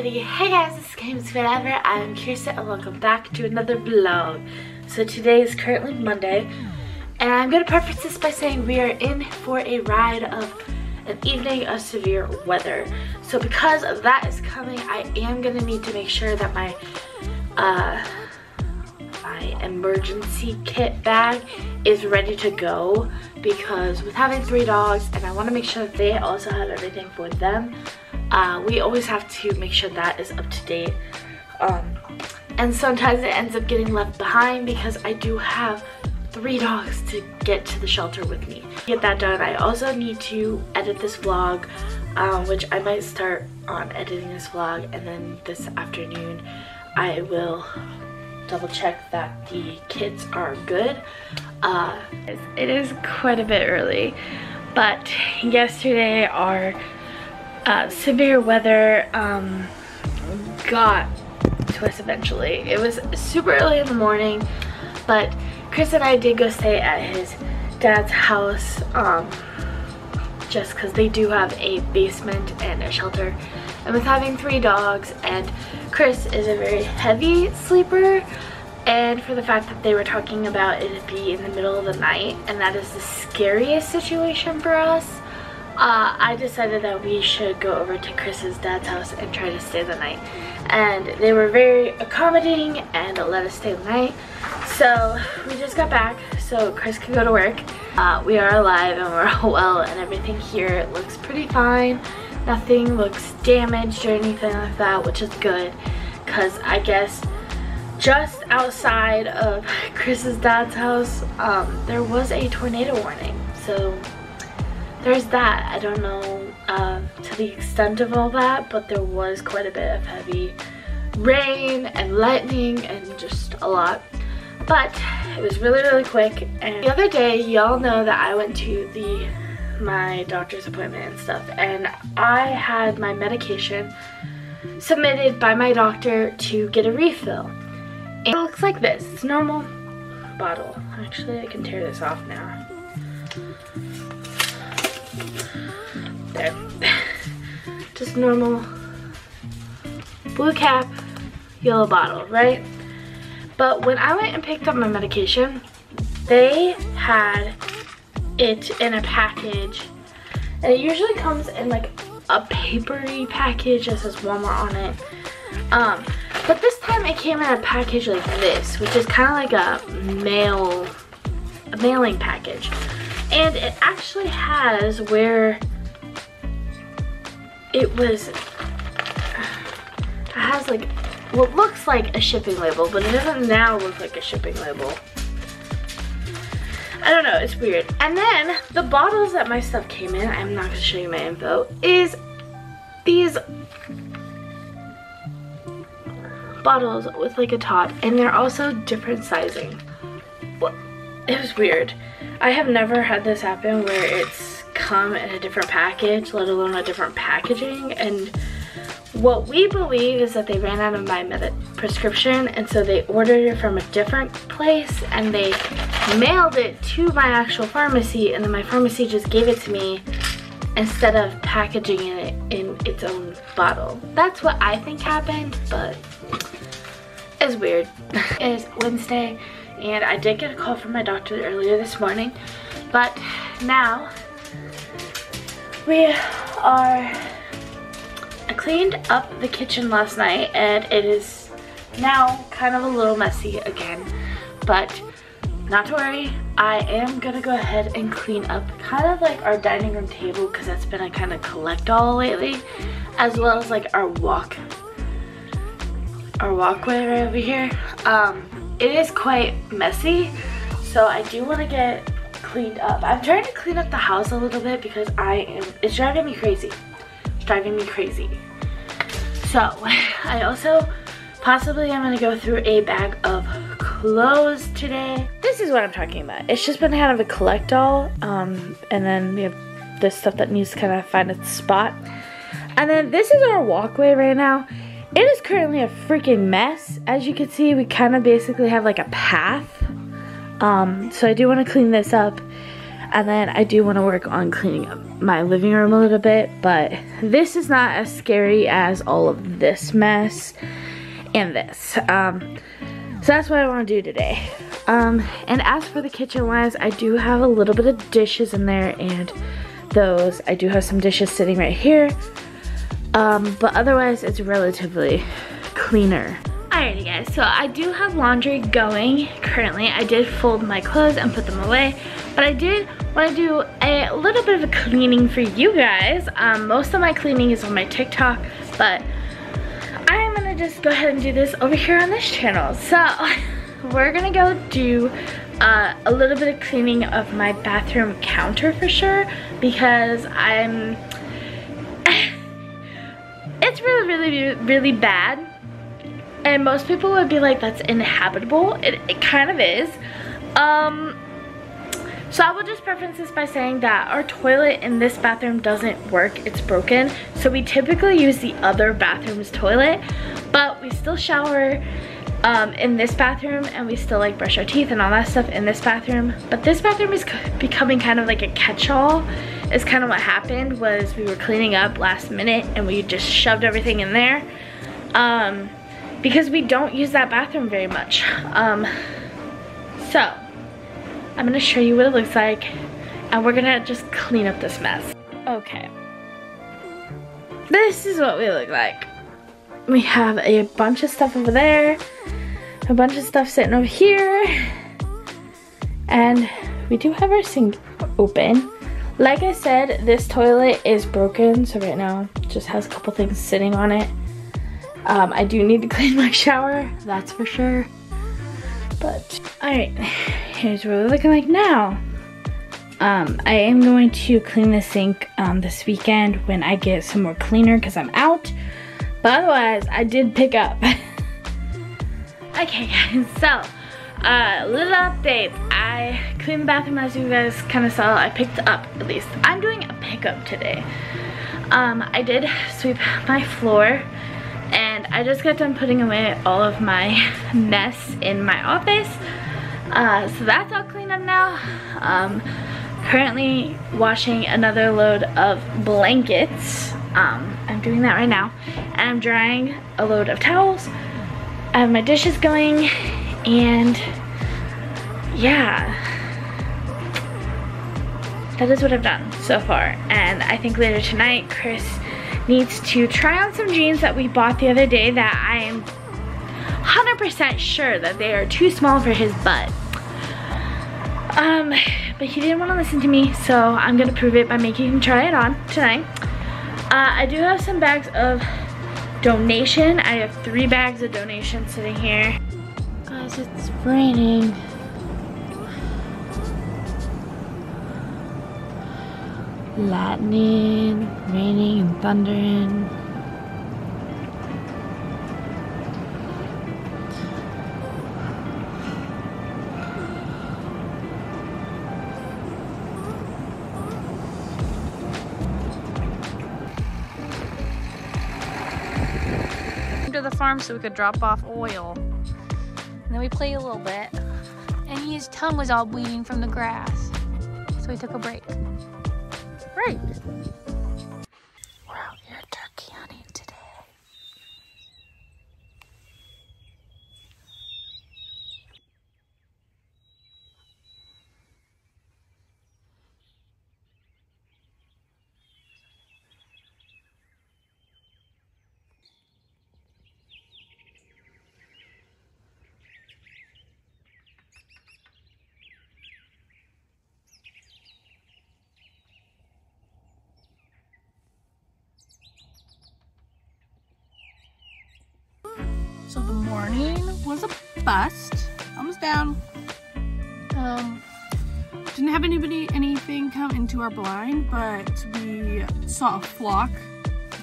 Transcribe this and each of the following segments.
Alrighty, hey guys, it's Games Forever. I'm Kirsten and welcome back to another vlog. So today is currently Monday, and I'm gonna preface this by saying we are in for a ride of an evening of severe weather. So because that is coming, I am gonna need to make sure that my my emergency kit bag is ready to go, because with having three dogs, and I want to make sure that they also have everything for them, we always have to make sure that is up to date, and sometimes it ends up getting left behind because I do have three dogs to get to the shelter with me. To get that done, I also need to edit this vlog, which I might start on editing this vlog, and then this afternoon I will double check that the kids are good. It is quite a bit early, but yesterday our severe weather got to us eventually. It was super early in the morning, but Chris and I did go stay at his dad's house, just because they do have a basement and a shelter. And with having three dogs, and Chris is a very heavy sleeper, and for the fact that they were talking about it being in the middle of the night, and that is the scariest situation for us, I decided that we should go over to Chris's dad's house and try to stay the night. And they were very accommodating and let us stay the night. So we just got back so Chris could go to work. We are alive and we're well, and everything here looks pretty fine. Nothing looks damaged or anything like that, which is good, because I guess just outside of Chris's dad's house, there was a tornado warning. So there's that. I don't know to the extent of all that, but there was quite a bit of heavy rain and lightning and just a lot. But it was really, really quick. And the other day, y'all know that I went to my doctor's appointment and stuff, and I had my medication submitted by my doctor to get a refill, and it looks like this. It's a normal bottle. Actually, I can tear this off now. There. Just normal blue cap, yellow bottle, right? But when I went and picked up my medication, they had it in a package, and it usually comes in like a papery package that says Walmart on it, but this time it came in a package like this, which is kind of like a mailing package, and it actually has where it has like what looks like a shipping label, but it doesn't now look like a shipping label. I don't know, it's weird. And then the bottles that my stuff came in, I'm not gonna show you my info, is these bottles with like a top, and they're also different sizing. It was weird. I have never had this happen where it's come in a different package, let alone a different packaging. And what we believe is that they ran out of my prescription, and so they ordered it from a different place, and they mailed it to my actual pharmacy, and then my pharmacy just gave it to me instead of packaging it in its own bottle. That's what I think happened, but it's weird. It's Wednesday, and I did get a call from my doctor earlier this morning, but now we are... I cleaned up the kitchen last night, and it is now kind of a little messy again, but not to worry, I am gonna go ahead and clean up kind of like our dining room table, because that's been a kind of collect-all lately, as well as like our walkway right over here. It is quite messy, so I do want to get cleaned up. I'm trying to clean up the house a little bit because it's driving me crazy. It's driving me crazy. So I also possibly am gonna go through a bag of clothes today. This is what I'm talking about. It's just been kind of a collect all, and then we have this stuff that needs to kind of find its spot. And then this is our walkway right now. It is currently a freaking mess. As you can see, we kind of basically have like a path. So I do want to clean this up. And then I do want to work on cleaning up my living room a little bit, but this is not as scary as all of this mess and this. So that's what I want to do today. And as for the kitchen wise, I do have a little bit of dishes in there, and those, I do have some dishes sitting right here. But otherwise it's relatively cleaner. Alrighty guys, so I do have laundry going currently. I did fold my clothes and put them away, but I did want to do a little bit of a cleaning for you guys. Most of my cleaning is on my TikTok, but I'm gonna just go ahead and do this over here on this channel. So we're gonna go do a little bit of cleaning of my bathroom counter for sure, because it's really bad. And most people would be like, that's inhabitable. It kind of is. So I will just preference this by saying that our toilet in this bathroom doesn't work. It's broken. So we typically use the other bathroom's toilet, but we still shower in this bathroom, and we still like brush our teeth and all that stuff in this bathroom. But this bathroom is becoming kind of like a catch-all. It's kind of what happened was we were cleaning up last minute and we just shoved everything in there. Because we don't use that bathroom very much. So I'm gonna show you what it looks like, and we're gonna just clean up this mess. Okay, this is what we look like. We have a bunch of stuff over there, a bunch of stuff sitting over here, and we do have our sink open. Like I said, this toilet is broken, so right now it just has a couple things sitting on it. I do need to clean my shower, that's for sure. But, alright, here's what we're looking like now. I am going to clean the sink this weekend when I get some more cleaner, because I'm out. But otherwise, I did pick up. Okay guys, so, little update. I cleaned the bathroom, as you guys kind of saw. I picked up, at least. I'm doing a pickup today. I did sweep my floor. And I just got done putting away all of my mess in my office. So that's all cleaned up now. Currently washing another load of blankets. I'm doing that right now. And I'm drying a load of towels. I have my dishes going. And yeah, that is what I've done so far. And I think later tonight, Chris needs to try on some jeans that we bought the other day that I am 100% sure that they are too small for his butt. But he didn't want to listen to me, so I'm going to prove it by making him try it on tonight. I do have some bags of donation. I have 3 bags of donation sitting here. Guys, it's raining. Lightning, raining, and thundering. To the farm so we could drop off oil. And then we played a little bit, and his tongue was all bleeding from the grass, so we took a break. Right. We're out here turkey hunting today. So the morning was a bust. I was down. Didn't have anything come into our blind, but we saw a flock.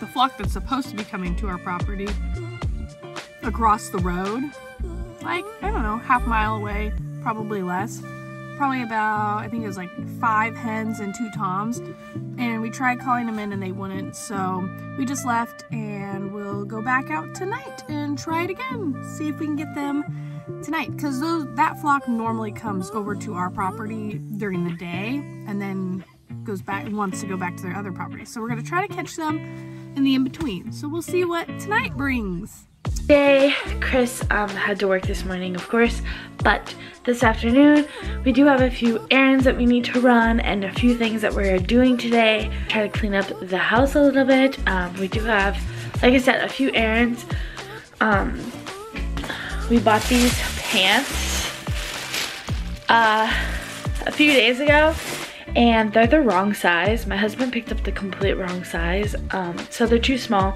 The flock that's supposed to be coming to our property across the road. Like, I don't know, half mile away, probably less. Probably about, I think it was like 5 hens and 2 toms. And we tried calling them in and they wouldn't, so we just left, and we'll go back out tonight and try it again. See if we can get them tonight, because that flock normally comes over to our property during the day and then goes back, wants to go back to their other property. So we're going to try to catch them in the in-between. So we'll see what tonight brings. Today, Chris had to work this morning, of course, but this afternoon we do have a few errands that we need to run and a few things that we're doing today. Try to clean up the house a little bit. We do have, like I said, a few errands. We bought these pants a few days ago, and they're the wrong size. My husband picked up the complete wrong size, so they're too small.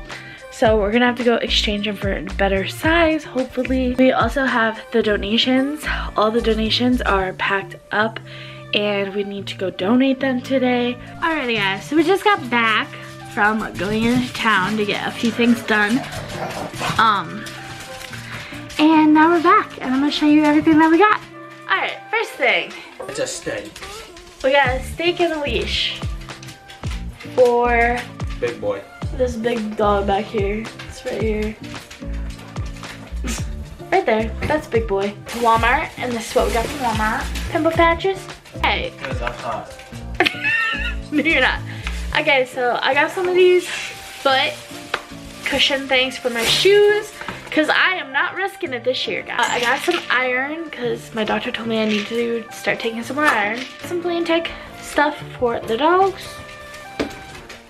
So we're gonna have to go exchange them for a better size, hopefully. We also have the donations. All the donations are packed up and we need to go donate them today. Alrighty guys, so we just got back from going into town to get a few things done. And now we're back and I'm gonna show you everything that we got. Alright, first thing. It's a steak. We got a steak and a leash for big boy. This big dog back here. It's right here. Right there. That's big boy. Walmart, and this is what we got from Walmart. Pimple patches. Hey. Because I'm hot. No, you're not. Okay, so I got some of these foot cushion things for my shoes, because I am not risking it this year, guys. I got some iron, because my doctor told me I need to start taking some more iron. Some Plantech stuff for the dogs.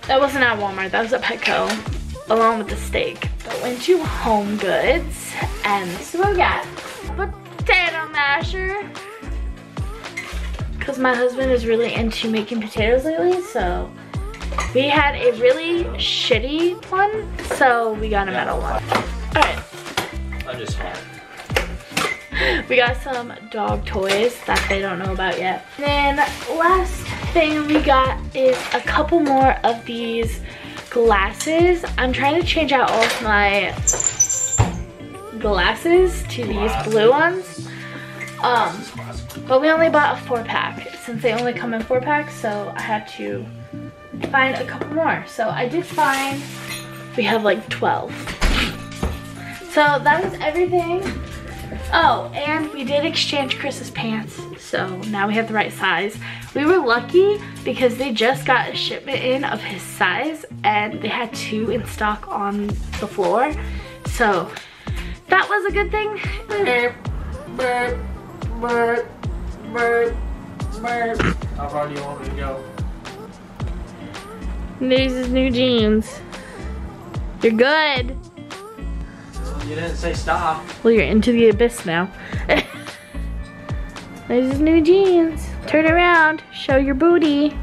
That wasn't at Walmart, that was at Petco, along with the steak. But went to Home Goods, and this is what we got. Potato masher. Because my husband is really into making potatoes lately, so we had a really shitty one, so we got a metal one. Alright. I just had it. We got some dog toys that they don't know about yet. And then last thing we got is a couple more of these glasses. I'm trying to change out all of my glasses to these blue ones. But we only bought a 4-pack since they only come in 4-packs, so I had to find a couple more. So I did find, we have like 12. So that is everything. Oh, and we did exchange Chris's pants, so now we have the right size. We were lucky because they just got a shipment in of his size and they had 2 in stock on the floor. So that was a good thing. How far do you want me to go? There's his new jeans. You're good. You didn't say stop. Well, you're into the abyss now. There's his new jeans. Turn around. Show your booty.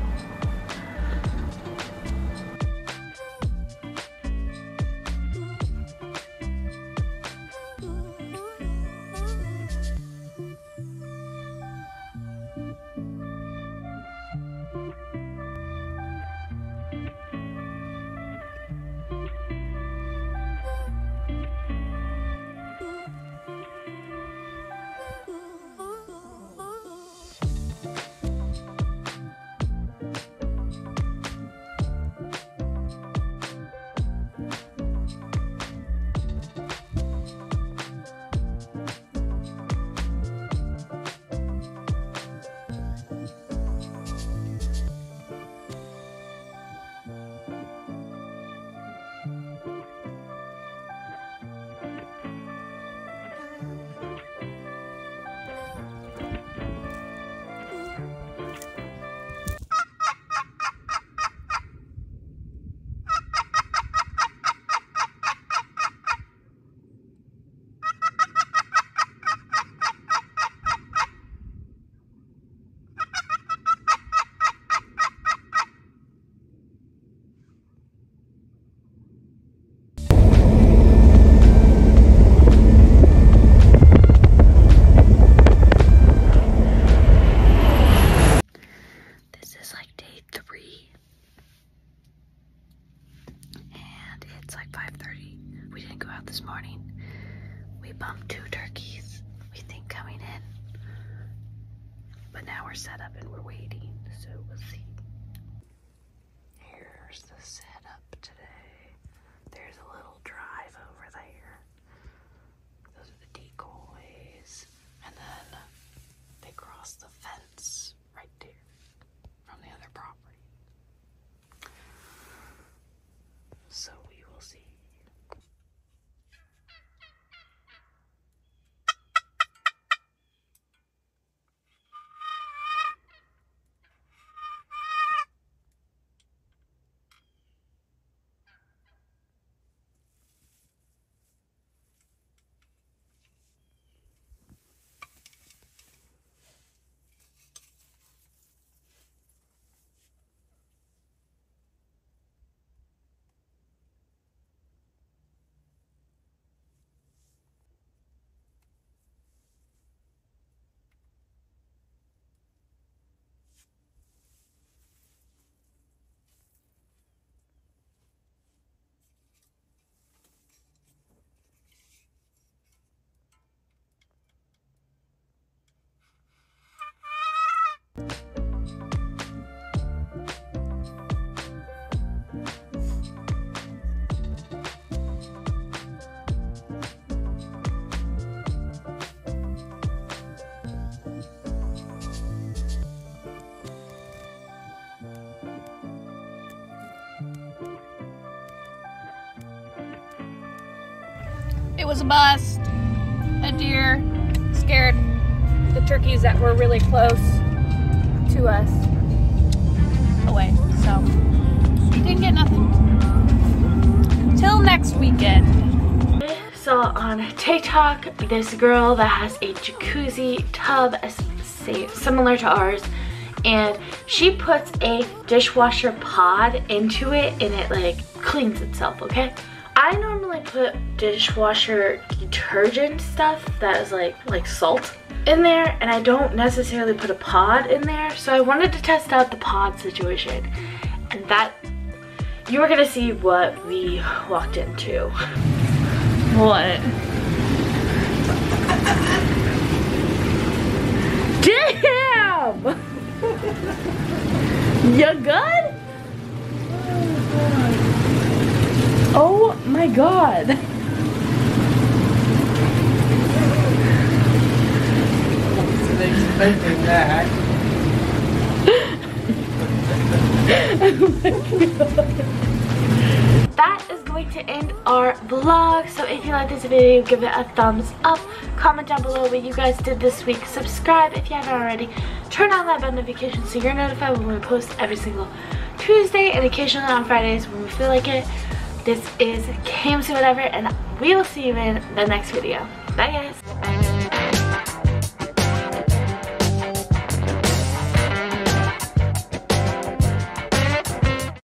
It was a bust. A deer scared the turkeys that were really close to us away. So we didn't get nothing. Till next weekend. Saw on TikTok this girl that has a jacuzzi tub similar to ours, and she puts a dishwasher pod into it and it like cleans itself, okay? I normally put dishwasher detergent stuff that is like salt in there, and I don't necessarily put a pod in there, so I wanted to test out the pod situation, and that you were gonna see what we walked into. What? Damn! You good? Oh my god. Oh my god. That is going to end our vlog. So if you like this video, give it a thumbs up. Comment down below what you guys did this week. Subscribe if you haven't already. Turn on that bell notification so you're notified when we post every single Tuesday and occasionally on Fridays when we feel like it. This is KMC Whatever, and we will see you in the next video. Bye guys.